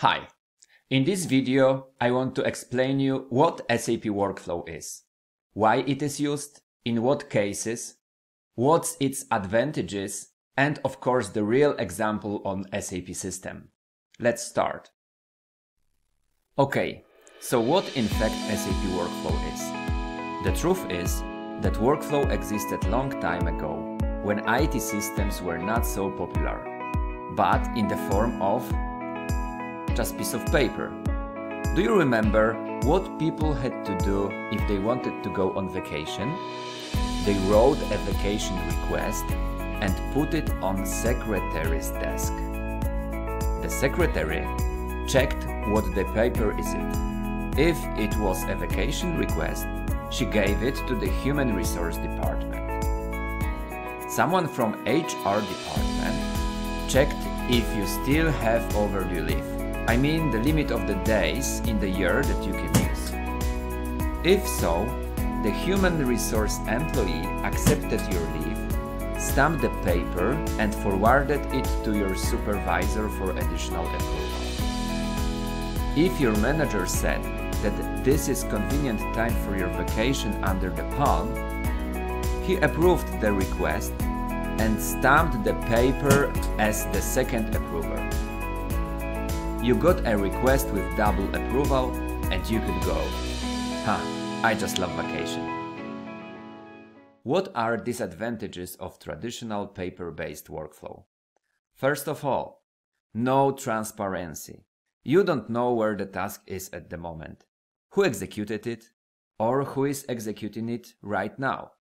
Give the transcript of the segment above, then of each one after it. Hi, in this video I want to explain you what SAP workflow is, why it is used, in what cases, what's its advantages, and of course the real example on SAP system. Let's start. Okay, so what in fact SAP workflow is? The truth is that workflow existed long time ago, when IT systems were not so popular, but in the form of just piece of paper. Do you remember what people had to do if they wanted to go on vacation? They wrote a vacation request and put it on secretary's desk. The secretary checked what the paper is in. If it was a vacation request, she gave it to the human resource department. Someone from HR department checked if you still have overdue leave. I mean the limit of the days in the year that you can use. If so, the human resource employee accepted your leave, stamped the paper and forwarded it to your supervisor for additional approval. If your manager said that this is convenient time for your vacation under the palm, he approved the request and stamped the paper as the second approver. You got a request with double approval and you could go. I just love vacation. What are disadvantages of traditional paper-based workflow? First of all, no transparency. You don't know where the task is at the moment, who executed it, or who is executing it right now.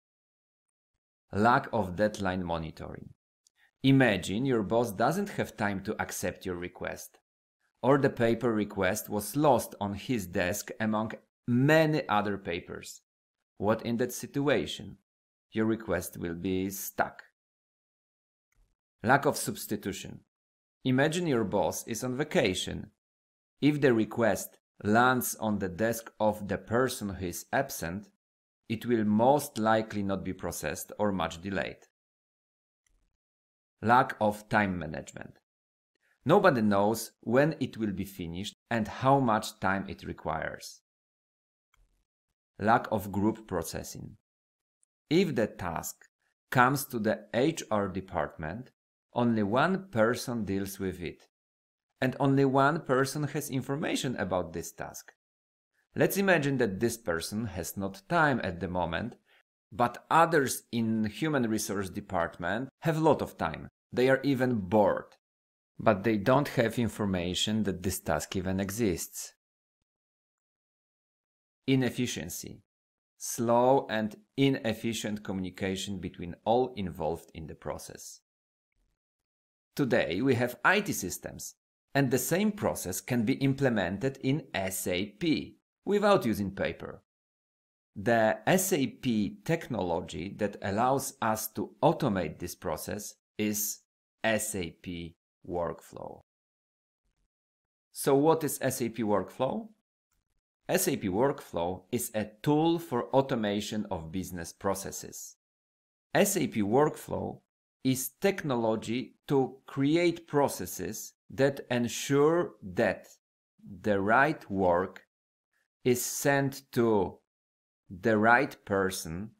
Lack of deadline monitoring. Imagine your boss doesn't have time to accept your request, or the paper request was lost on his desk among many other papers. What in that situation? Your request will be stuck. Lack of substitution. Imagine your boss is on vacation. If the request lands on the desk of the person who is absent, it will most likely not be processed or much delayed. Lack of time management. Nobody knows when it will be finished and how much time it requires. Lack of group processing. If the task comes to the HR department, only one person deals with it, and only one person has information about this task. Let's imagine that this person has not time at the moment, but others in human resource department have a lot of time. They are even bored. But they don't have information that this task even exists. Inefficiency. Slow and inefficient communication between all involved in the process. Today we have IT systems, and the same process can be implemented in SAP without using paper. The SAP technology that allows us to automate this process is SAP workflow. So what is SAP workflow? SAP workflow is a tool for automation of business processes. SAP workflow is technology to create processes that ensure that the right work is sent to the right person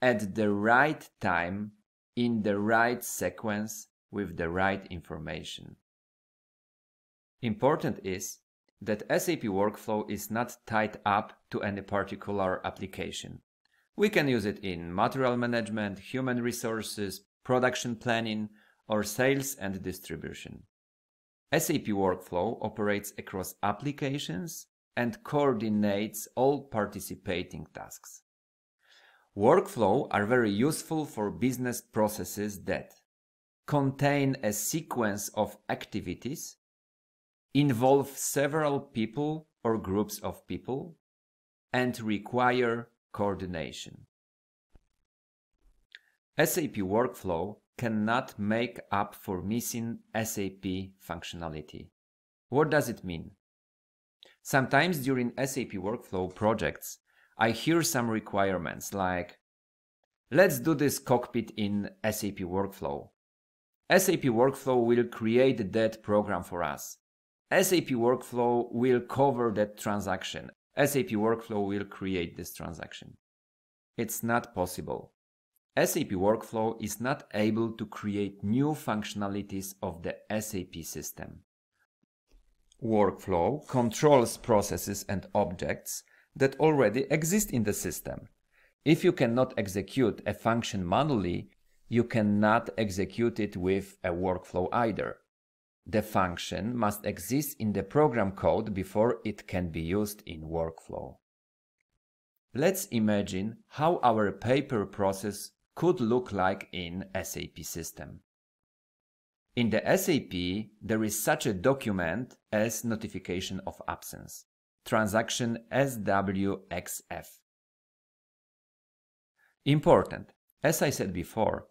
at the right time in the right sequence with the right information. Important is that SAP workflow is not tied up to any particular application. We can use it in material management, human resources, production planning, or sales and distribution. SAP workflow operates across applications and coordinates all participating tasks. Workflows are very useful for business processes that contain a sequence of activities, involve several people or groups of people, and require coordination. SAP workflow cannot make up for missing SAP functionality. What does it mean? Sometimes during SAP workflow projects, I hear some requirements like, let's do this cockpit in SAP workflow. SAP workflow will create that program for us. SAP workflow will cover that transaction. SAP workflow will create this transaction. It's not possible. SAP workflow is not able to create new functionalities of the SAP system. Workflow controls processes and objects that already exist in the system. If you cannot execute a function manually, you cannot execute it with a workflow either. The function must exist in the program code before it can be used in workflow. Let's imagine how our paper process could look like in SAP system. In the SAP, there is such a document as notification of absence, transaction SWXF. Important, as I said before,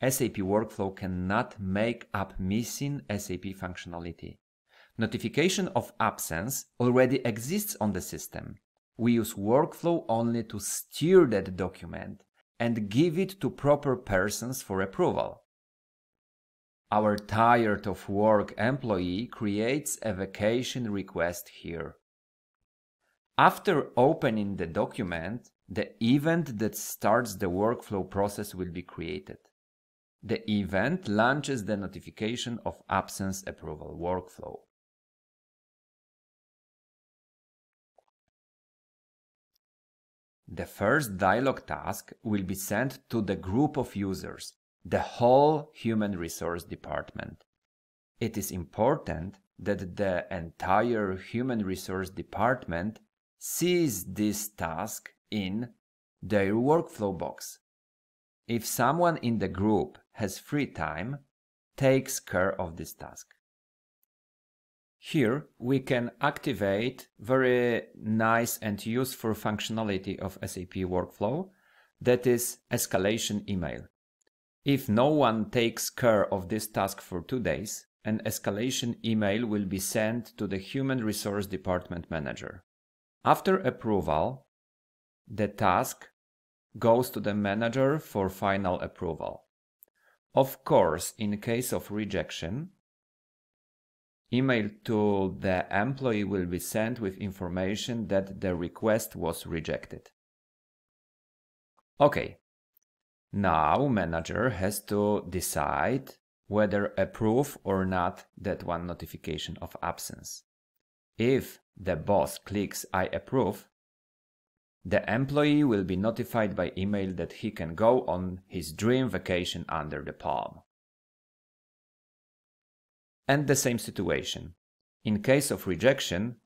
SAP workflow cannot make up missing SAP functionality. Notification of absence already exists on the system. We use workflow only to steer that document and give it to proper persons for approval. Our tired of work employee creates a vacation request here. After opening the document, the event that starts the workflow process will be created. The event launches the notification of absence approval workflow. The first dialog task will be sent to the group of users, the whole human resource department. It is important that the entire human resource department sees this task in their workflow box. If someone in the group has free time, takes care of this task. Here we can activate very nice and useful functionality of SAP workflow, that is escalation email. If no one takes care of this task for 2 days, an escalation email will be sent to the Human Resource Department manager. After approval, the task goes to the manager for final approval. Of course, in case of rejection, email to the employee will be sent with information that the request was rejected. Okay, now manager has to decide whether approve or not that one notification of absence. If the boss clicks I approve, the employee will be notified by email that he can go on his dream vacation under the palm. And the same situation. In case of rejection,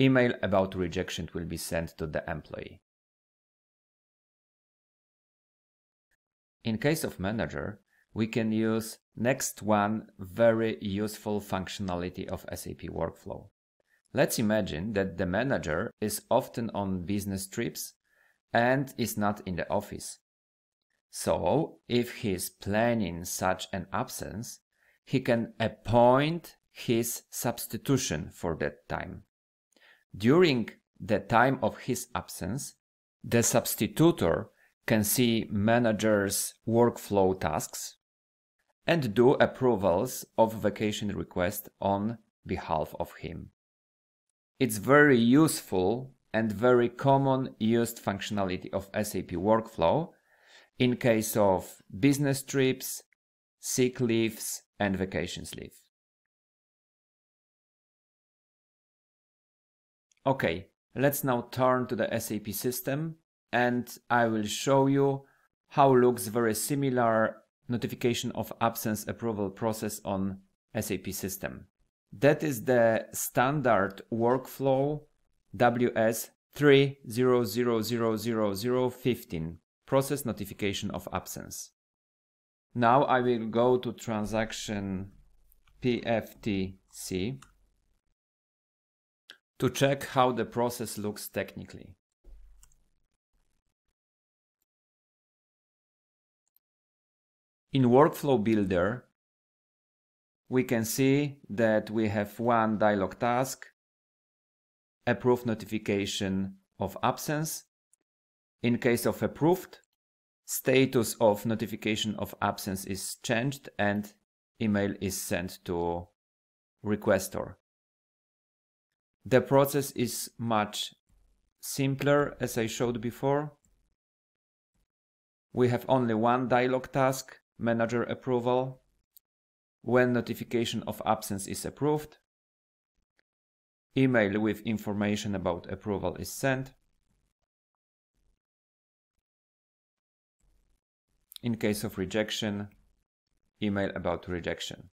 email about rejection will be sent to the employee. In case of manager, we can use next one very useful functionality of SAP workflow. Let's imagine that the manager is often on business trips and is not in the office. So, if he is planning such an absence, he can appoint his substitution for that time. During the time of his absence, the substitutor can see manager's workflow tasks and do approvals of vacation requests on behalf of him. It's very useful and very common used functionality of SAP workflow in case of business trips, sick leaves, and vacations leave. Okay, let's now turn to the SAP system and I will show you how looks very similar notification of absence approval process on SAP system. That is the standard workflow WS30000015, process notification of absence. Now I will go to transaction PFTC to check how the process looks technically. In Workflow Builder, we can see that we have one dialog task, approve notification of absence. In case of approved, status of notification of absence is changed and email is sent to requestor. The process is much simpler, as I showed before. We have only one dialog task, manager approval, when notification of absence is approved. Email with information about approval is sent. In case of rejection, email about rejection.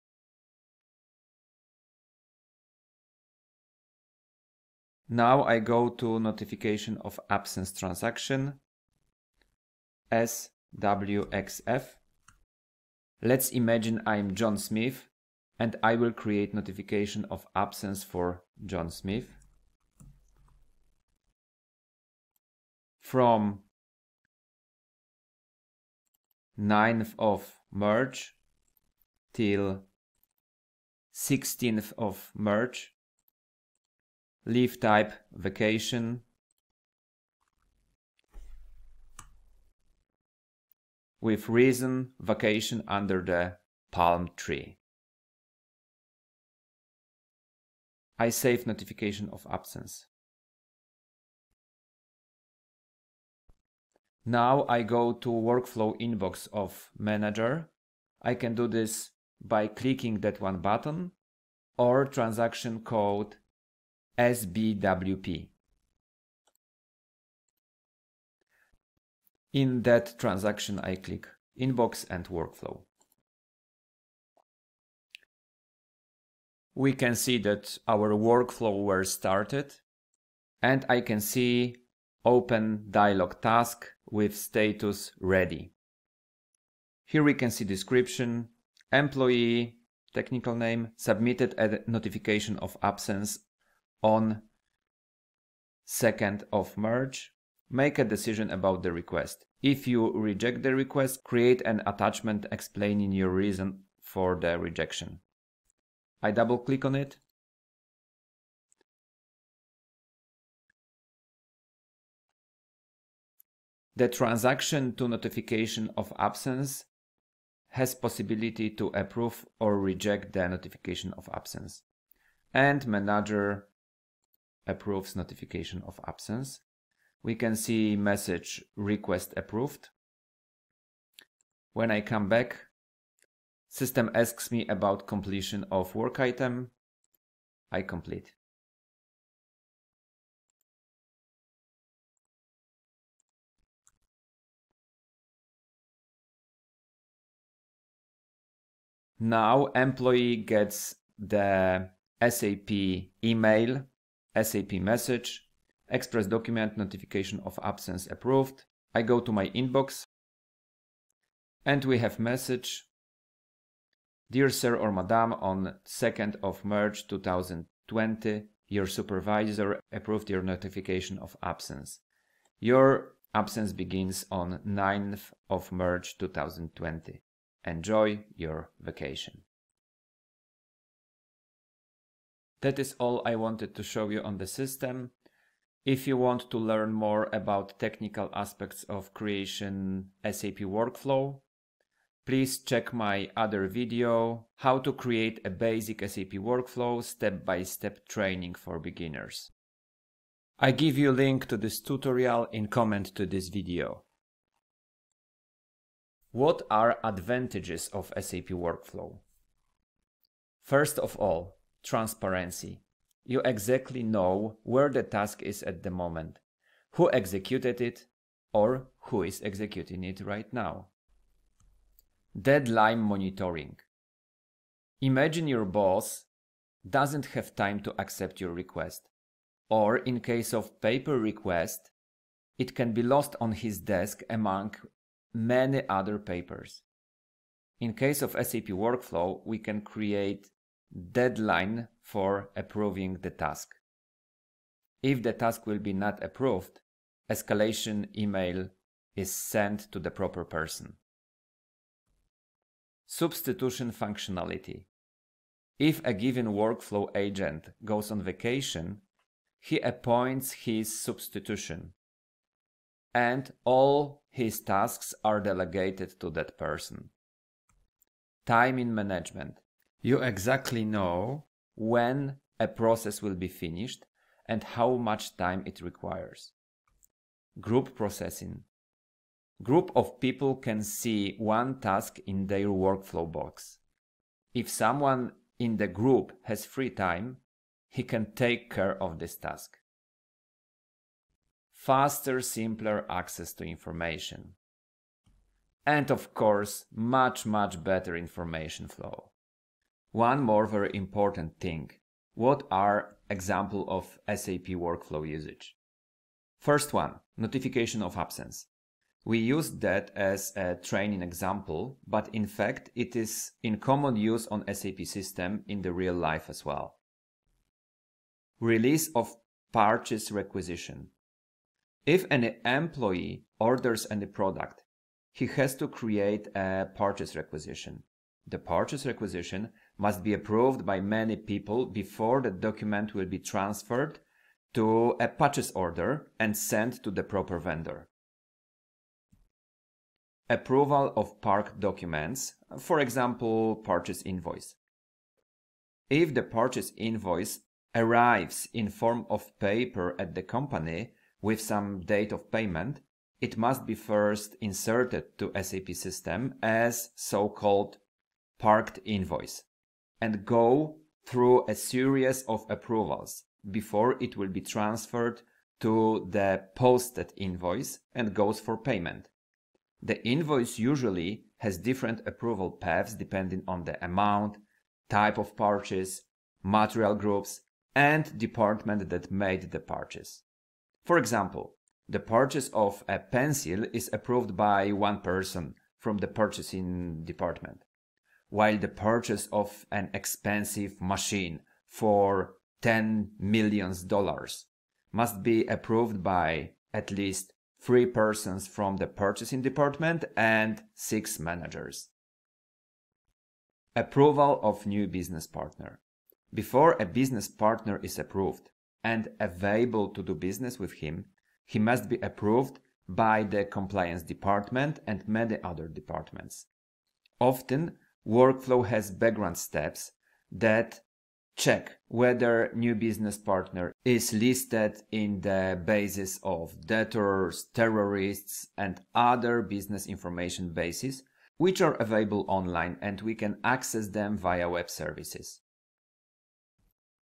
Now I go to notification of absence transaction, SWXF. Let's imagine I'm John Smith and I will create notification of absence for John Smith. From 9th of March till 16th of March. Leave type vacation. With reason, vacation under the palm tree. I save notification of absence. Now I go to workflow inbox of manager. I can do this by clicking that one button or transaction code SBWP. In that transaction, I click Inbox and Workflow. We can see that our workflow was started, and I can see Open Dialog Task with status Ready. Here we can see description, employee, technical name, submitted a notification of absence on 2nd of March. Make a decision about the request. If you reject the request, create an attachment explaining your reason for the rejection. I double click on it. The transaction to notification of absence has possibility to approve or reject the notification of absence. And manager approves notification of absence. We can see message request approved. When I come back, system asks me about completion of work item. I complete. Now employee gets the SAP email, SAP message, Express document, notification of absence approved. I go to my inbox and we have message. Dear sir or madam, on 2nd of March 2020, your supervisor approved your notification of absence. Your absence begins on 9th of March 2020. Enjoy your vacation. That is all I wanted to show you on the system. If you want to learn more about technical aspects of creation SAP workflow, please check my other video, How to Create a Basic SAP Workflow Step-by-Step Training for Beginners. I give you a link to this tutorial in comment to this video. What are advantages of SAP workflow? First of all, transparency. You exactly know where the task is at the moment, who executed it, or who is executing it right now. Deadline monitoring. Imagine your boss doesn't have time to accept your request, or in case of paper request, it can be lost on his desk among many other papers. In case of SAP workflow, we can create deadline for approving the task. If the task will be not approved, escalation email is sent to the proper person. Substitution functionality. If a given workflow agent goes on vacation, he appoints his substitution, and all his tasks are delegated to that person. Time in management. You exactly know when a process will be finished and how much time it requires. Group processing. Group of people can see one task in their workflow box. If someone in the group has free time, he can take care of this task. Faster, simpler access to information. And of course, much, much better information flow. One more very important thing. What are examples of SAP workflow usage? First one, notification of absence. We used that as a training example, but in fact, it is in common use on SAP system in the real life as well. Release of purchase requisition. If an employee orders any product, he has to create a purchase requisition. The purchase requisition must be approved by many people before the document will be transferred to a purchase order and sent to the proper vendor. Approval of PARC documents, for example, purchase invoice. If the purchase invoice arrives in form of paper at the company with some date of payment, it must be first inserted to SAP system as so-called PARCed invoice and go through a series of approvals before it will be transferred to the posted invoice and goes for payment. The invoice usually has different approval paths depending on the amount, type of purchase, material groups, and department that made the purchase. For example, the purchase of a pencil is approved by one person from the purchasing department, while the purchase of an expensive machine for $10 million must be approved by at least 3 persons from the purchasing department and 6 managers. Approval of new business partner. Before a business partner is approved and available to do business with him, he must be approved by the compliance department and many other departments. Often, workflow has background steps that check whether new business partner is listed in the basis of debtors, terrorists, and other business information bases, which are available online and we can access them via web services.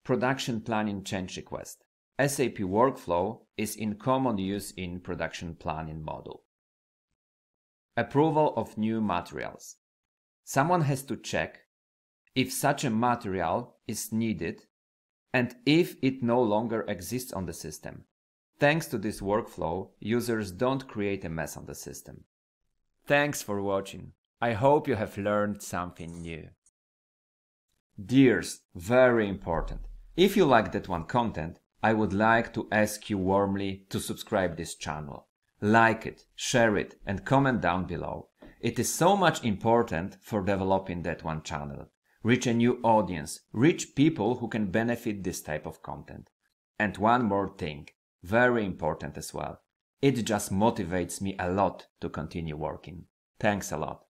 Production planning change request. SAP workflow is in common use in production planning model. Approval of new materials. Someone has to check if such a material is needed and if it no longer exists on the system. Thanks to this workflow, users don't create a mess on the system. Thanks for watching. I hope you have learned something new. Dears, very important. If you like that one content, I would like to ask you warmly to subscribe this channel. Like it, share it, and comment down below. It is so much important for developing that one channel. Reach a new audience, reach people who can benefit this type of content. And one more thing, very important as well. It just motivates me a lot to continue working. Thanks a lot.